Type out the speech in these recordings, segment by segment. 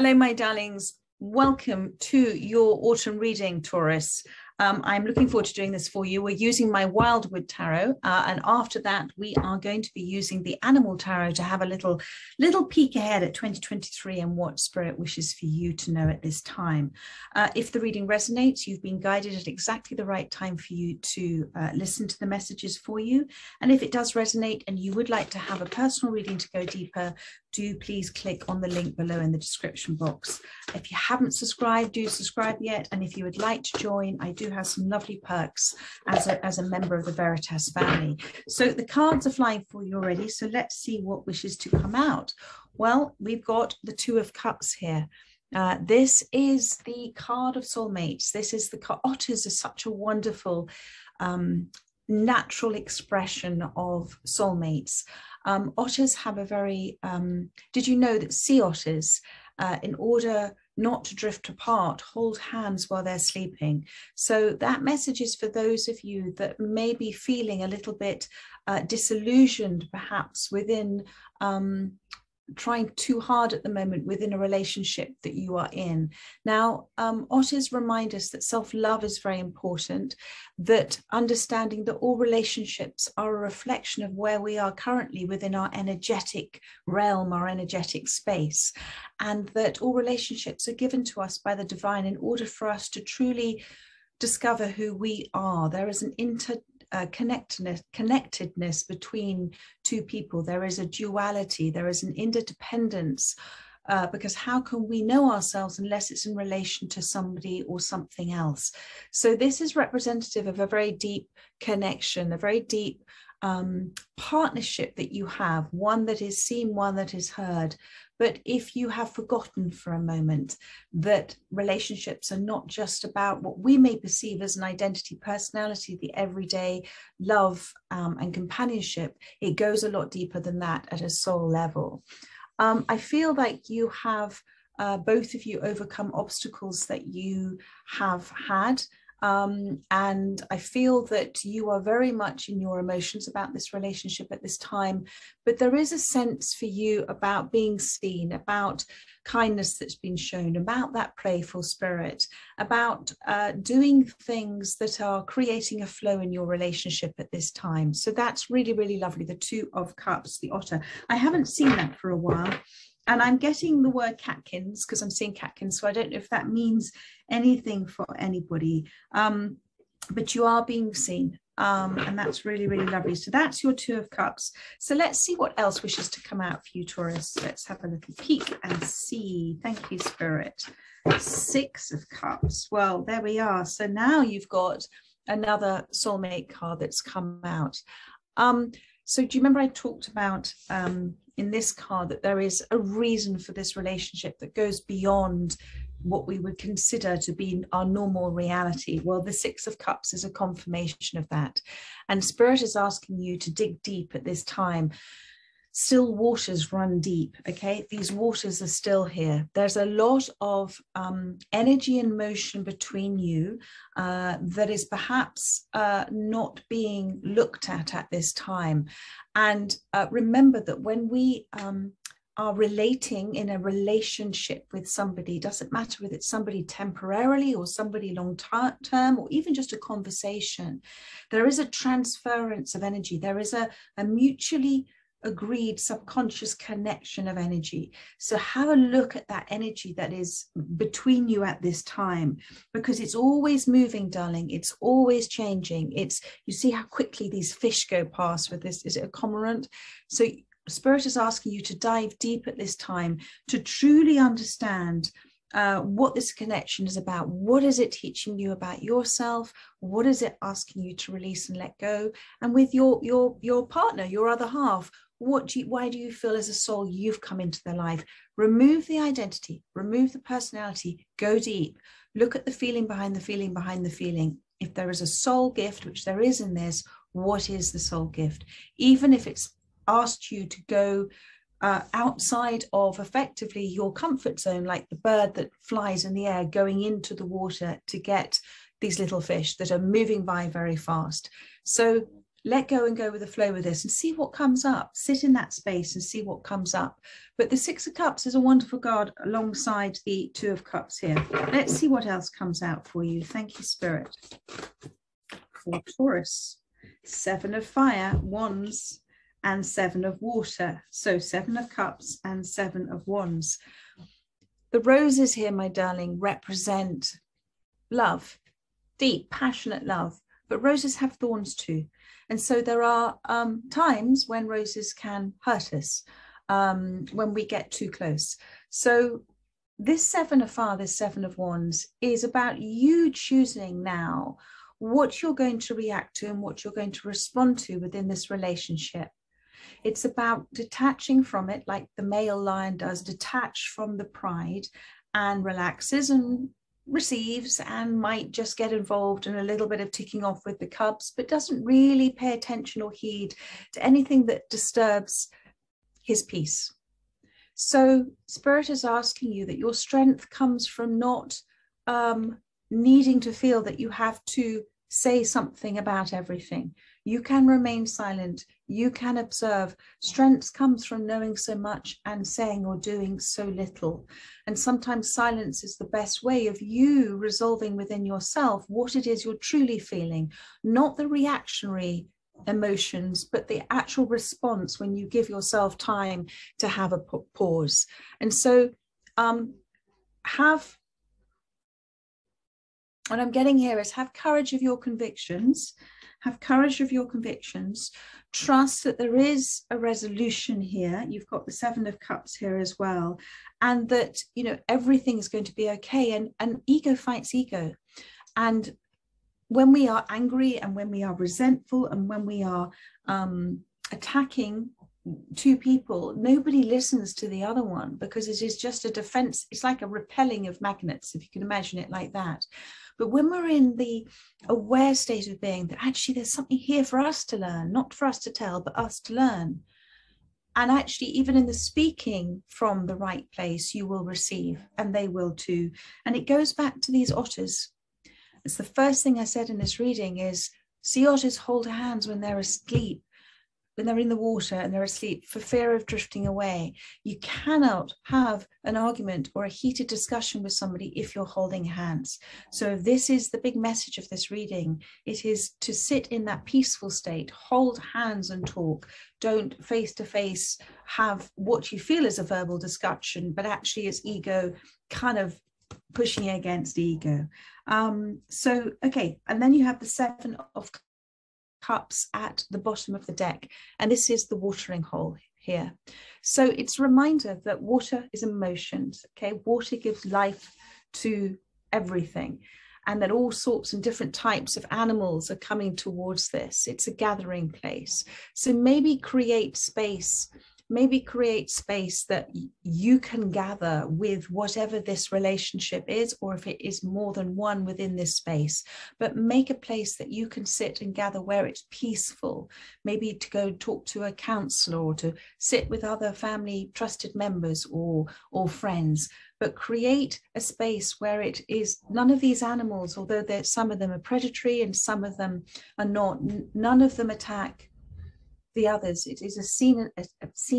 Hello, my darlings. Welcome to your autumn reading, Taurus. I'm looking forward to doing this for you. We're using my Wildwood Tarot, and after that, we are going to be using the Animal Tarot to have a little peek ahead at 2023 and what Spirit wishes for you to know at this time. If the reading resonates, you've been guided at exactly the right time for you to listen to the messages for you. And if it does resonate and you would like to have a personal reading to go deeper, do please click on the link below in the description box. If you haven't subscribed, do subscribe yet. And if you would like to join, I do have some lovely perks as a member of the Veritas family. So the cards are flying for you already. So let's see what wishes to come out. Well, we've got the Two of Cups here. This is the card of soulmates. This is the otters are such a wonderful natural expression of soulmates. Otters have a very, did you know that sea otters, in order not to drift apart, hold hands while they're sleeping? So that message is for those of you that may be feeling a little bit disillusioned, perhaps within trying too hard at the moment within a relationship that you are in. Now, otters remind us that self-love is very important, that understanding that all relationships are a reflection of where we are currently within our energetic realm, our energetic space, and that all relationships are given to us by the divine in order for us to truly discover who we are. There is an connectedness between two people. There is a duality, there is an interdependence, because how can we know ourselves unless it's in relation to somebody or something else? So this is representative of a very deep connection, a very deep partnership that you have, one that is seen, one that is heard. But if you have forgotten for a moment that relationships are not just about what we may perceive as an identity, personality, the everyday love and companionship, it goes a lot deeper than that at a soul level. I feel like you have, both of you, overcome obstacles that you have had. And I feel that you are very much in your emotions about this relationship at this time, but there is a sense for you about being seen, about kindness that's been shown, about that playful spirit, about doing things that are creating a flow in your relationship at this time. So that's really, really lovely. The Two of Cups, the otter. I haven't seen that for a while. And I'm getting the word catkins because I'm seeing catkins, so I don't know if that means anything for anybody. But you are being seen, and that's really, really lovely. So that's your Two of Cups. So let's see what else wishes to come out for you, Taurus. Let's have a little peek and see. Thank you, Spirit. Six of Cups. Well, there we are. So now you've got another soulmate card that's come out. So do you remember I talked about in this card that there is a reason for this relationship that goes beyond what we would consider to be our normal reality? Well, the Six of Cups is a confirmation of that. And Spirit is asking you to dig deep at this time. Still waters run deep, okay? These waters are still here. There's a lot of energy and motion between you that is perhaps not being looked at this time. And remember that when we are relating in a relationship with somebody, doesn't matter whether it's somebody temporarily or somebody long term, or even just a conversation, there is a transference of energy. There is a mutually agreed subconscious connection of energy. So have a look at that energy that is between you at this time, because it's always moving, darling. It's always changing. It's, you see how quickly these fish go past with this. Is it a cormorant? So Spirit is asking you to dive deep at this time to truly understand what this connection is about. What is it teaching you about yourself? What is it asking you to release and let go? And with your partner, your other half, why do you feel as a soul you've come into their life? Remove the identity, remove the personality, go deep. Look at the feeling behind the feeling behind the feeling. If there is a soul gift, which there is in this, what is the soul gift? Even if it's asked you to go outside of effectively your comfort zone, like the bird that flies in the air, going into the water to get these little fish that are moving by very fast. So Let go and go with the flow with this and see what comes up. Sit in that space and see what comes up. But the Six of Cups is a wonderful card alongside the Two of Cups here. Let's see what else comes out for you. Thank you, Spirit. For Taurus, Seven of Fire, Wands, and Seven of Water. So Seven of Cups and Seven of Wands. The roses here, my darling, represent love, deep, passionate love. But roses have thorns too. And so there are times when roses can hurt us, when we get too close. So this Seven of Fire, this Seven of Wands is about you choosing now what you're going to react to and what you're going to respond to within this relationship. It's about detaching from it, like the male lion does, detach from the pride and relaxes and receives, and might just get involved in a little bit of ticking off with the cubs, but doesn't really pay attention or heed to anything that disturbs his peace. So Spirit is asking you that your strength comes from not needing to feel that you have to say something about everything. You can remain silent. You can observe. Strength comes from knowing so much and saying or doing so little. And sometimes silence is the best way of you resolving within yourself what it is you're truly feeling, not the reactionary emotions, but the actual response when you give yourself time to have a pause. And so what I'm getting here is have courage of your convictions. Have courage of your convictions. Trust that there is a resolution here. You've got the Seven of Cups here as well. And that, you know, everything is going to be okay. And ego fights ego. And when we are angry and when we are resentful and when we are attacking two people, nobody listens to the other one because it is just a defense. It's like a repelling of magnets, if you can imagine it like that. But when we're in the aware state of being that actually there's something here for us to learn, not for us to tell, but us to learn. And actually, even in the speaking from the right place, you will receive and they will too. And it goes back to these otters. It's the first thing I said in this reading is sea otters hold hands when they're asleep, when they're in the water and they're asleep for fear of drifting away. You cannot have an argument or a heated discussion with somebody if you're holding hands. So this is the big message of this reading. It is to sit in that peaceful state, hold hands and talk. Don't face to face have what you feel is a verbal discussion, but actually it's ego kind of pushing against ego. So, okay. And then you have the Seven of Cups at the bottom of the deck, and this is the watering hole here. So it's a reminder that water is emotions, okay? Water gives life to everything, and that all sorts and different types of animals are coming towards this. It's a gathering place. So maybe create space that you can gather with whatever this relationship is, or if it is more than one within this space, but make a place that you can sit and gather where it's peaceful, maybe to go talk to a counselor or to sit with other family trusted members or friends, but create a space where it is none of these animals, although some of them are predatory and some of them are not, none of them attack the others. It is seen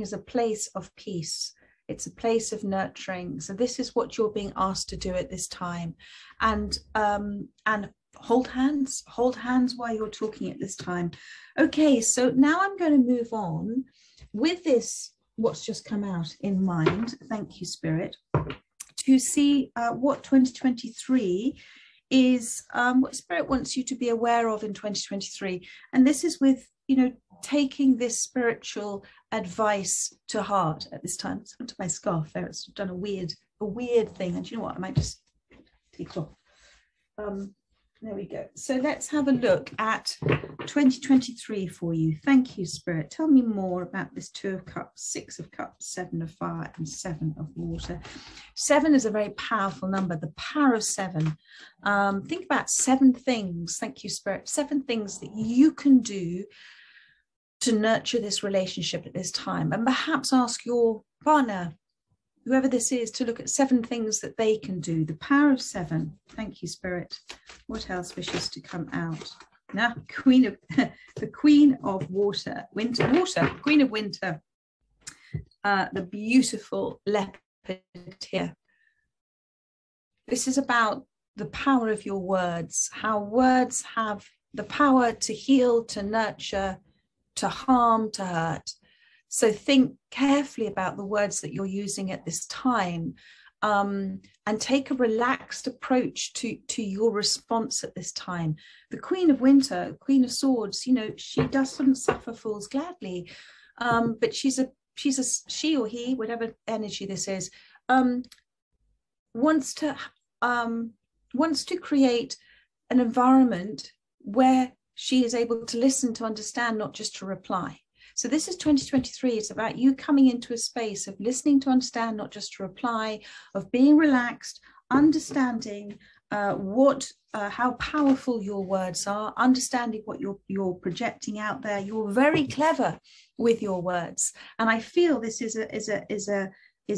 as a place of peace. It's a place of nurturing. So this is what you're being asked to do at this time, and hold hands while you're talking at this time. Okay, so now I'm going to move on with this. What's just come out in mind. Thank you, Spirit, to see what 2023 is. What Spirit wants you to be aware of in 2023, and this is with, you know, taking this spiritual advice to heart at this time. It's onto my scarf there. It's done a weird thing. And do you know what? I might just take it off. There we go. So let's have a look at 2023 for you. Thank you, Spirit. Tell me more about this Two of Cups, Six of Cups, Seven of Fire, and Seven of Water. Seven is a very powerful number, the power of seven. Think about seven things. Thank you, Spirit. Seven things that you can do to nurture this relationship at this time, and perhaps ask your partner, whoever this is, to look at seven things that they can do. The power of seven. Thank you, Spirit. What else wishes to come out? the Queen of Water, Queen of Winter, the beautiful leopard here. This is about the power of your words, how words have the power to heal, to nurture, to harm, to hurt. So think carefully about the words that you're using at this time, and take a relaxed approach to your response at this time. The Queen of Winter, Queen of Swords, you know, she doesn't suffer fools gladly, but she or he, whatever energy this is, wants to create an environment where she is able to listen, to understand, not just to reply. So this is 2023. It's about you coming into a space of listening to understand, not just to reply, of being relaxed, understanding how powerful your words are, understanding what you're projecting out there. You're very clever with your words, and I feel this is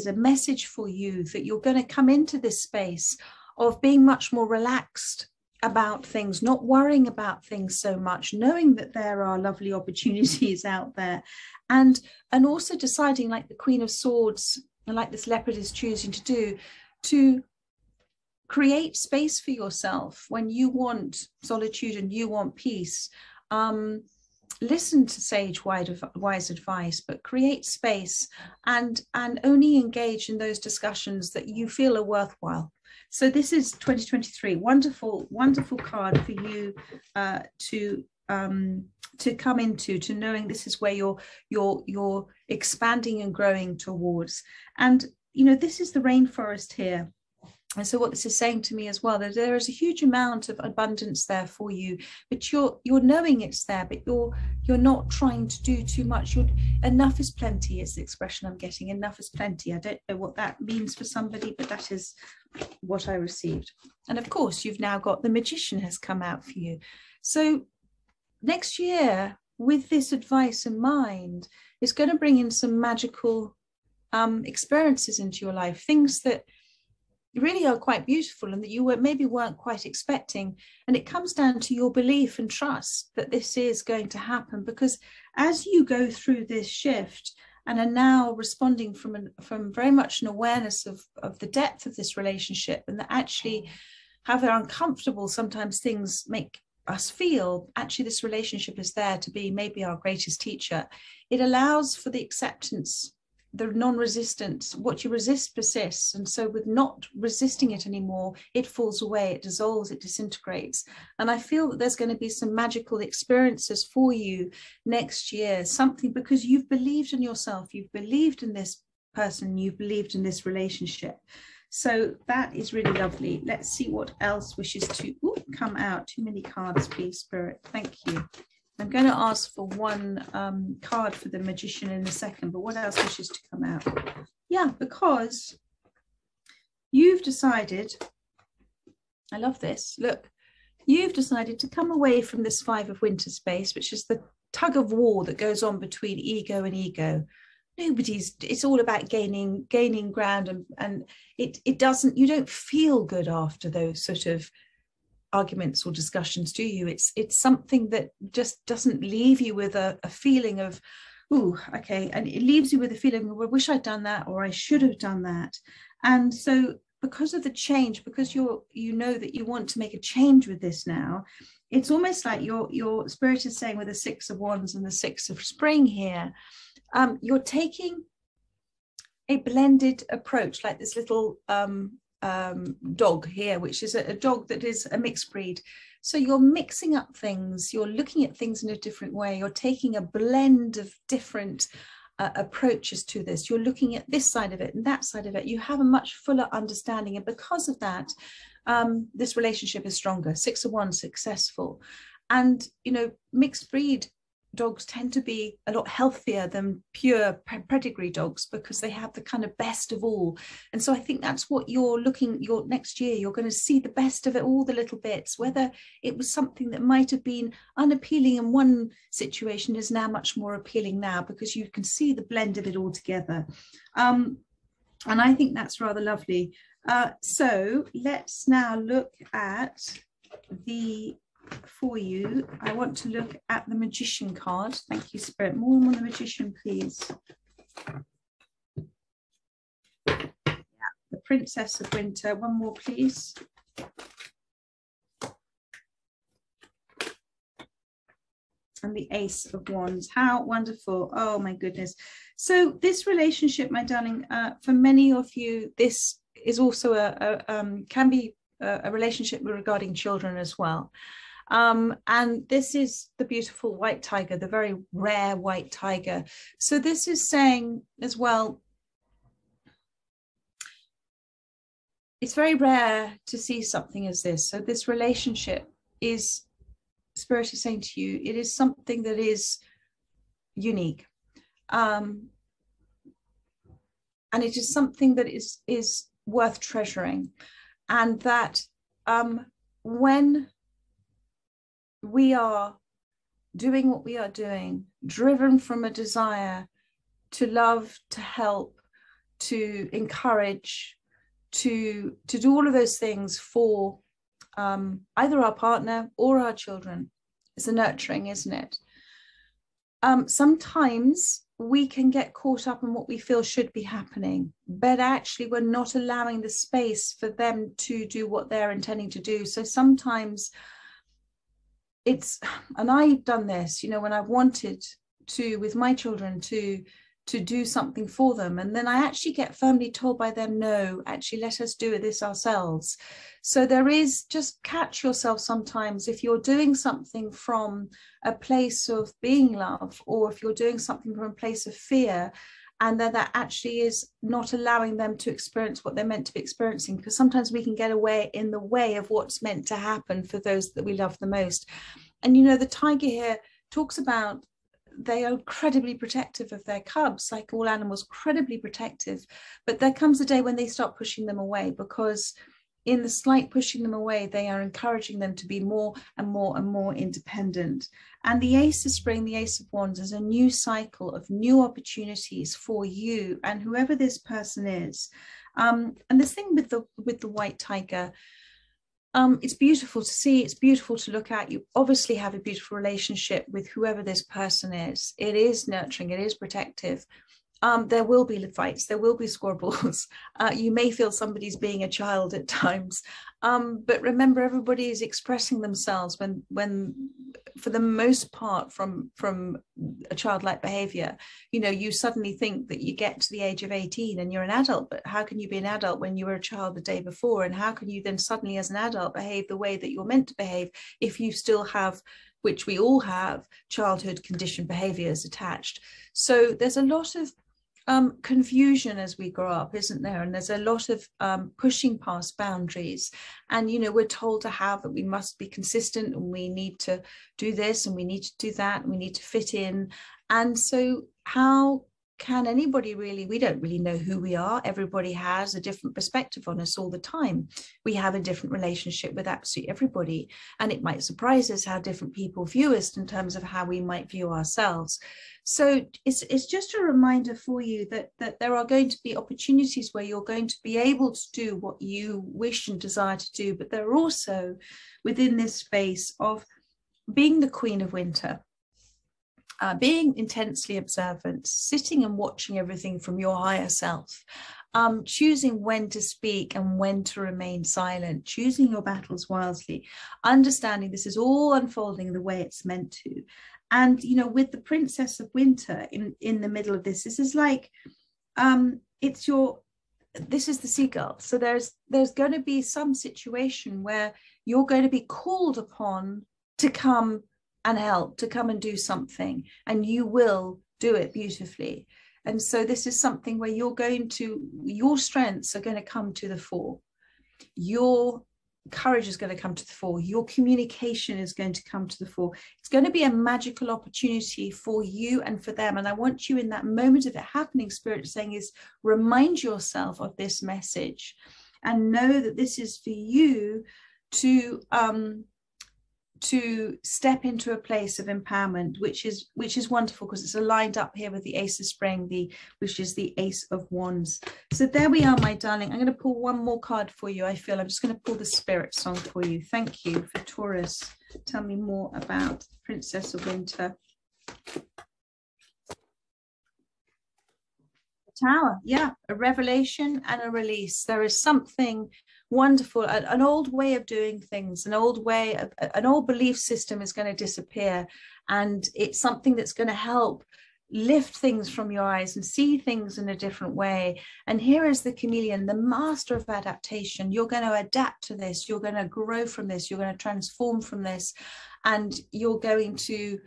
a message for you that you're going to come into this space of being much more relaxed about things, not worrying about things so much, knowing that there are lovely opportunities out there, and also deciding, like the Queen of Swords and like this leopard is choosing to do, to create space for yourself when you want solitude and you want peace. Listen to sage wise advice, but create space and only engage in those discussions that you feel are worthwhile. So this is 2023, wonderful, wonderful card for you to come into, to knowing this is where you're expanding and growing towards. And, you know, this is the rainforest here. And so what this is saying to me as well, that there is a huge amount of abundance there for you, but you're knowing it's there, but you're not trying to do too much. Enough is plenty is the expression I'm getting. Enough is plenty. I don't know what that means for somebody, but that is what I received. And of course, you've now got the Magician has come out for you. So next year, with this advice in mind, it's going to bring in some magical experiences into your life, things that really are quite beautiful and that you maybe weren't quite expecting. And it comes down to your belief and trust that this is going to happen, because as you go through this shift and are now responding from very much an awareness of the depth of this relationship, and that actually how they're uncomfortable sometimes things make us feel, actually this relationship is there to be maybe our greatest teacher. It allows for the acceptance, the non-resistance. What you resist persists, and so with not resisting it anymore, it falls away, it dissolves, it disintegrates. And I feel that there's going to be some magical experiences for you next year, something, because you've believed in yourself, you've believed in this person, you've believed in this relationship. So that is really lovely. Let's see what else wishes to come out. Too many cards, please, Spirit. Thank you. I'm going to ask for one card for the Magician in a second, but what else wishes to come out? Yeah, because you've decided, I love this, look, you've decided to come away from this Five of Winter space, which is the tug of war that goes on between ego and ego. It's all about gaining ground, and it doesn't, you don't feel good after those sort of arguments or discussions, do you? It's something that just doesn't leave you with a feeling of, ooh, okay, and it leaves you with a feeling, well, I wish I'd done that, or I should have done that. And so because of the change, because you know that you want to make a change with this now, it's almost like your spirit is saying, with the Six of Wands and the Six of Spring here, you're taking a blended approach, like this little dog here, which is a dog that is a mixed breed. So you're mixing up things, you're looking at things in a different way, you're taking a blend of different approaches to this, you're looking at this side of it and that side of it, you have a much fuller understanding, and because of that this relationship is stronger. Six of Wands, successful. And you know, mixed breed dogs tend to be a lot healthier than pure pedigree dogs, because they have the kind of best of all. And so I think that's what you're looking, your next year, you're going to see the best of it, all the little bits, whether it was something that might have been unappealing in one situation is now much more appealing now, because you can see the blend of it all together. And I think that's rather lovely. So let's now look at the for you, I want to look at the Magician card. Thank you, Spirit. More on the Magician, please. Yeah, the Princess of Winter. One more, please. And the Ace of Wands. How wonderful. Oh my goodness. So this relationship, my darling, for many of you, this is also can be a relationship regarding children as well. And this is the beautiful white tiger, the very rare white tiger. So this is saying as well, it's very rare to see something as this. So this relationship is, Spirit is saying to you, it is something that is unique, and it is something that is worth treasuring, and that when we are doing what we are doing, driven from a desire to love, to help, to encourage, to do all of those things for either our partner or our children. It's a nurturing, isn't it? Sometimes we can get caught up in what we feel should be happening, but actually we're not allowing the space for them to do what they're intending to do. So sometimes it's, and I've done this, you know, when I wanted to, with my children, to do something for them, and then I actually get firmly told by them, no, actually let us do this ourselves. So there is, just catch yourself sometimes if you're doing something from a place of being love, or if you're doing something from a place of fear, and then that actually is not allowing them to experience what they're meant to be experiencing, because sometimes we can get away in the way of what's meant to happen for those that we love the most. And you know, the tiger here talks about, they are incredibly protective of their cubs, like all animals, incredibly protective. But there comes a day when they start pushing them away, because in the slight pushing them away, they are encouraging them to be more and more and more independent. And the Ace of Spring, the Ace of Wands, is a new cycle of new opportunities for you and whoever this person is. And this thing with the white tiger, it's beautiful to see, it's beautiful to look at. You obviously have a beautiful relationship with whoever this person is. It is nurturing, it is protective. There will be fights, there will be squabbles. You may feel somebody's being a child at times. But remember, everybody is expressing themselves when for the most part from a childlike behavior. You know, you suddenly think that you get to the age of 18 and you're an adult, but how can you be an adult when you were a child the day before? And how can you then suddenly as an adult behave the way that you're meant to behave if you still have, which we all have, childhood conditioned behaviors attached? So there's a lot of confusion as we grow up, isn't there? And there's a lot of pushing past boundaries, and you know, we're told to have that we must be consistent, and we need to do this, and we need to do that, and we need to fit in. And so how can anybody really, we don't really know who we are. Everybody has a different perspective on us all the time. We have a different relationship with absolutely everybody, and it might surprise us how different people view us in terms of how we might view ourselves. So it's just a reminder for you that there are going to be opportunities where you're going to be able to do what you wish and desire to do, but there are also within this space of being the Queen of Winter, being intensely observant, sitting and watching everything from your higher self, choosing when to speak and when to remain silent, choosing your battles wisely, understanding this is all unfolding the way it's meant to. And, you know, with the Princess of Winter in the middle of this is like, this is the seagull. So there's going to be some situation where you're going to be called upon to come and help, to come and do something, and you will do it beautifully. And so this is something where your strengths are going to come to the fore, your courage is going to come to the fore, your communication is going to come to the fore. It's going to be a magical opportunity for you and for them. And I want you, in that moment of it happening, Spirit saying, is remind yourself of this message and know that this is for you to to step into a place of empowerment, which is wonderful because it's aligned up here with the Ace of Spring, which is the Ace of Wands. So there we are, my darling. I'm going to pull one more card for you. I'm just going to pull the Spirit Song for you. Thank you for Taurus. Tell me more about Princess of Winter. Tower, yeah, a revelation and a release. There is something wonderful. An old way of doing things, an old belief system is going to disappear, and it's something that's going to help lift things from your eyes and see things in a different way. And here is the chameleon, the master of adaptation. You're going to adapt to this, you're going to grow from this, you're going to transform from this, and you're going to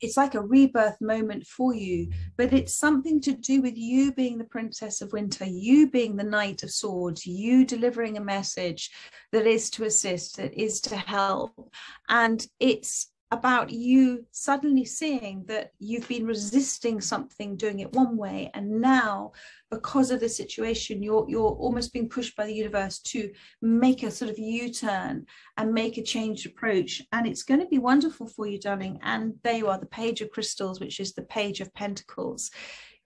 it's like a rebirth moment for you, but it's something to do with you being the Princess of Winter, you being the Knight of Swords, you delivering a message that is to assist, that is to help. And it's about you suddenly seeing that you've been resisting something, doing it one way, and now because of the situation you're almost being pushed by the universe to make a sort of U-turn and make a changed approach. And it's going to be wonderful for you, darling. And there you are, the Page of Crystals, which is the Page of Pentacles.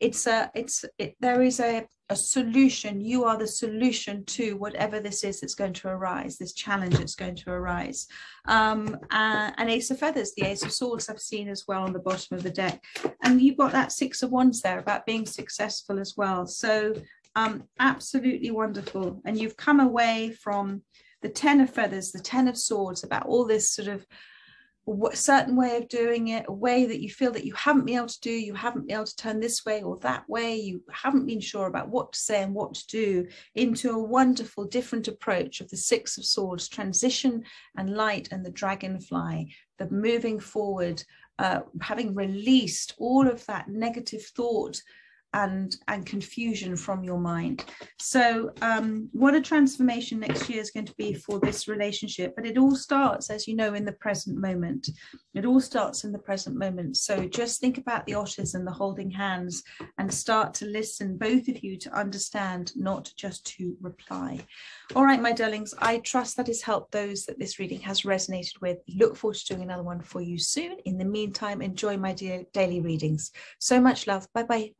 There is a solution. You are the solution to whatever this is that's going to arise, this challenge that's going to arise. And Ace of Feathers, the Ace of Swords I've seen as well on the bottom of the deck. And you've got that Six of Wands there about being successful as well. So absolutely wonderful. And you've come away from the Ten of Feathers, the Ten of Swords, about all this sort of certain way of doing it, a way that you feel that you haven't been able to do, you haven't been able to turn this way or that way, you haven't been sure about what to say and what to do, into a wonderful different approach of the Six of Swords, transition and light, and the dragonfly, the moving forward, having released all of that negative thought and confusion from your mind. So what a transformation next year is going to be for this relationship. But it all starts, as you know, in the present moment. It all starts in the present moment. So just think about the otters and the holding hands, and start to listen, both of you, to understand, not just to reply. All right, my darlings, I trust that has helped those that this reading has resonated with. Look forward to doing another one for you soon. In the meantime, enjoy my dear daily readings. So much love. Bye bye.